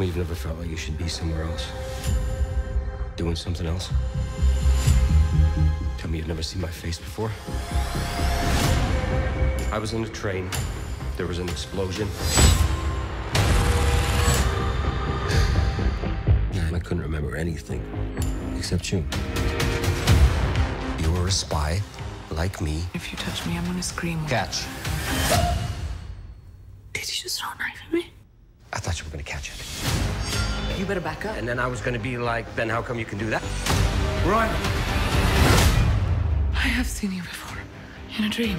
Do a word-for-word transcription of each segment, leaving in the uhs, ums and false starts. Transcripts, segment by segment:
me you've never felt like you should be somewhere else. Doing something else. Tell me you've never seen my face before. I was in a train. There was an explosion. And I couldn't remember anything except you. You were a spy, like me. If you touch me, I'm gonna scream. Catch. Did you just throw a knife at me? I thought you were gonna catch it. You better back up. And then I was gonna be like, Ben, how come you can do that? Run! I have seen you before, in a dream.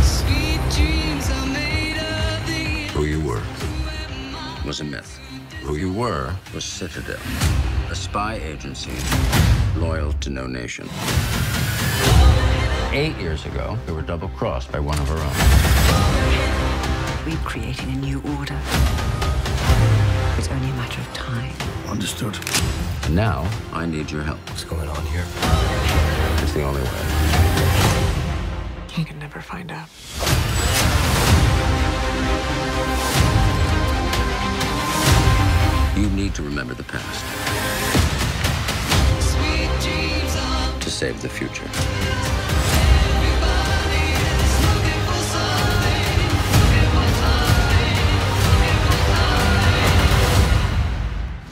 Sweet dreams are made of the... Who you were was a myth. Who you were was Citadel, a spy agency loyal to no nation. Eight years ago, we were double-crossed by one of our own. We're creating a new order. It's only a matter of time. Understood. Now, I need your help. What's going on here? It's the only way. You can never find out. You need to remember the past. Sweet dreams are... to save the future.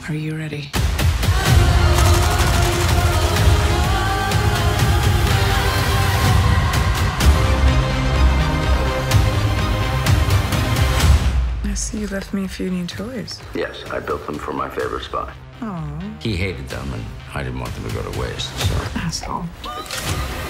Are you ready? I see you left me a few new toys. Yes, I built them for my favorite spot. Oh. He hated them, and I didn't want them to go to waste, so... Asshole.